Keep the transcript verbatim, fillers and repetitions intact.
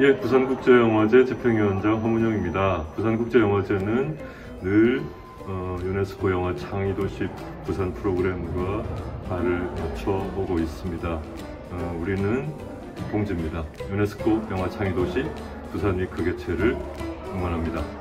예, 부산국제영화제 집행위원장 허문영입니다. 부산국제영화제는 늘 어, 유네스코 영화창의도시 부산 프로그램과 발을 맞춰오고 있습니다. 어, 우리는 공지입니다. 유네스코 영화창의도시 부산위크개최를 응원합니다.